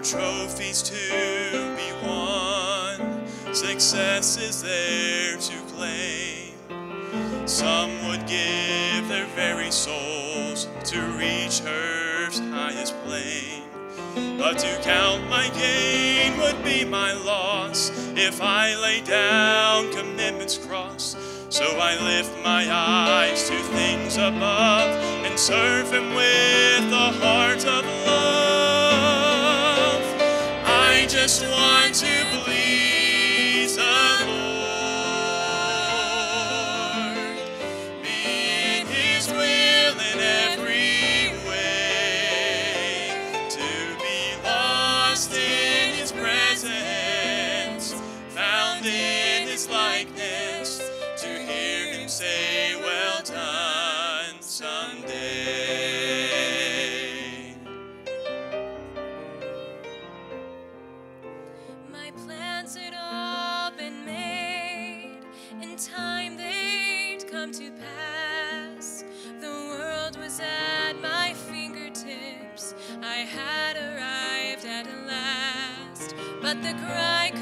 more trophies to be won, success is there to claim. Some would give their very souls to reach earth's highest plane, but to count my gain would be my loss if I lay down commitment's cross. So I lift my eyes to things above and serve Him with a heart of love. I just want to please the Lord, be in His will in every way, to be lost in His presence, found in His likeness, to hear Him say, well done, someday. My plans had all been made, in time they'd come to pass. The world was at my fingertips, I had arrived at last. But the cry